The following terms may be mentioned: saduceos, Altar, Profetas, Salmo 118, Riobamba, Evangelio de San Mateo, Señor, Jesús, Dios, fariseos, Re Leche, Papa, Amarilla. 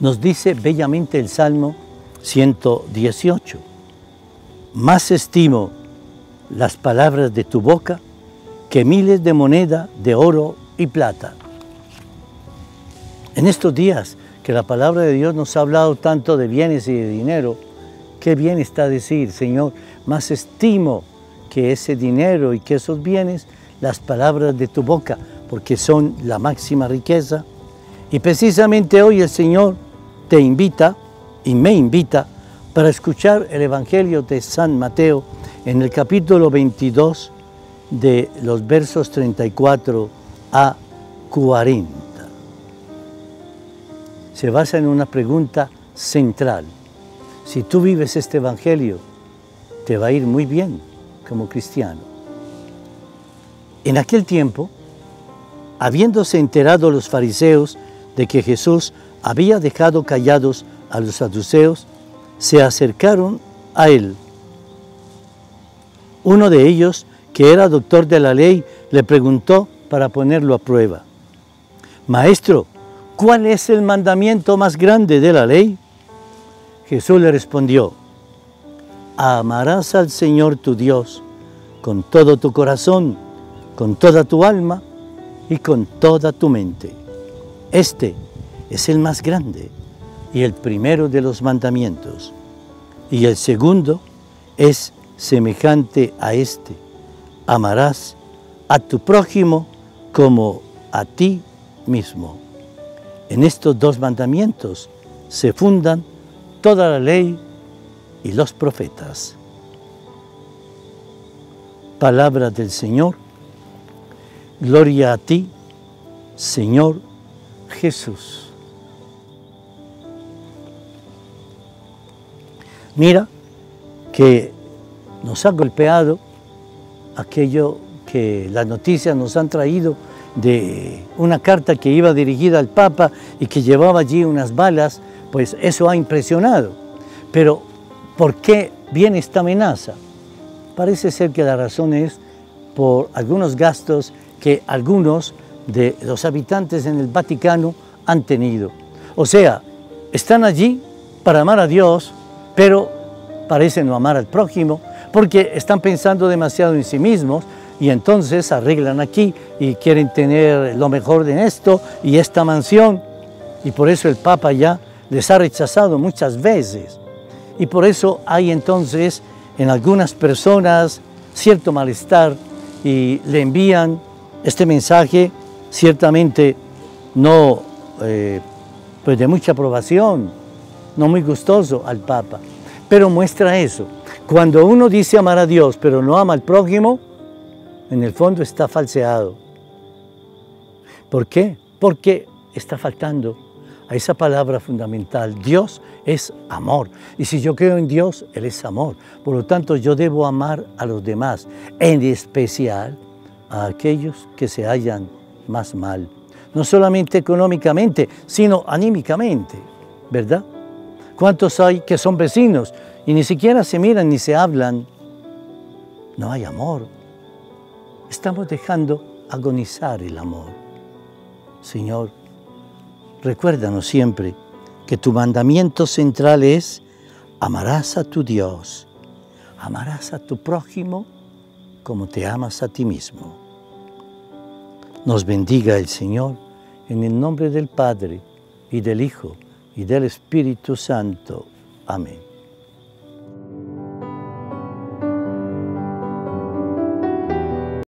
nos dice bellamente el Salmo 118. Más estimo las palabras de tu boca que miles de monedas de oro y plata. En estos días que la palabra de Dios nos ha hablado tanto de bienes y de dinero, qué bien está decir, Señor, más estimo que ese dinero y que esos bienes, las palabras de tu boca, porque son la máxima riqueza. Y precisamente hoy el Señor te invita y me invita para escuchar el Evangelio de San Mateo en el capítulo 22 de los versos 34 a 40. Se basa en una pregunta central. Si tú vives este Evangelio, te va a ir muy bien como cristiano. En aquel tiempo, habiéndose enterado los fariseos de que Jesús había dejado callados a los saduceos, se acercaron a él. Uno de ellos, que era doctor de la ley, le preguntó para ponerlo a prueba: Maestro, ¿cuál es el mandamiento más grande de la ley? Jesús le respondió: Amarás al Señor tu Dios con todo tu corazón, con toda tu alma y con toda tu mente. Este es el más grande y el primero de los mandamientos. Y el segundo es semejante a este: Amarás a tu prójimo como a ti mismo. En estos dos mandamientos se fundan toda la ley y los profetas. Palabra del Señor. Gloria a ti, Señor Jesús. Mira que nos ha golpeado aquello que las noticias nos han traído de una carta que iba dirigida al Papa y que llevaba allí unas balas, pues eso ha impresionado. Pero, ¿por qué viene esta amenaza? Parece ser que la razón es por algunos gastos que algunos de los habitantes en el Vaticano han tenido. O sea, están allí para amar a Dios, pero parecen no amar al prójimo, porque están pensando demasiado en sí mismos, y entonces arreglan aquí y quieren tener lo mejor de esto y esta mansión, y por eso el Papa ya les ha rechazado muchas veces, y por eso hay entonces en algunas personas cierto malestar y le envían este mensaje ciertamente no pues de mucha aprobación, no muy gustoso al Papa, pero muestra eso. Cuando uno dice amar a Dios pero no ama al prójimo, en el fondo está falseado. ¿Por qué? Porque está faltando a esa palabra fundamental. Dios es amor. Y si yo creo en Dios, Él es amor. Por lo tanto, yo debo amar a los demás, en especial a aquellos que se hallan más mal. No solamente económicamente, sino anímicamente, ¿verdad? ¿Cuántos hay que son vecinos y ni siquiera se miran ni se hablan? No hay amor. Estamos dejando agonizar el amor. Señor, recuérdanos siempre que tu mandamiento central es: amarás a tu Dios, amarás a tu prójimo como te amas a ti mismo. Nos bendiga el Señor en el nombre del Padre, y del Hijo, y del Espíritu Santo. Amén.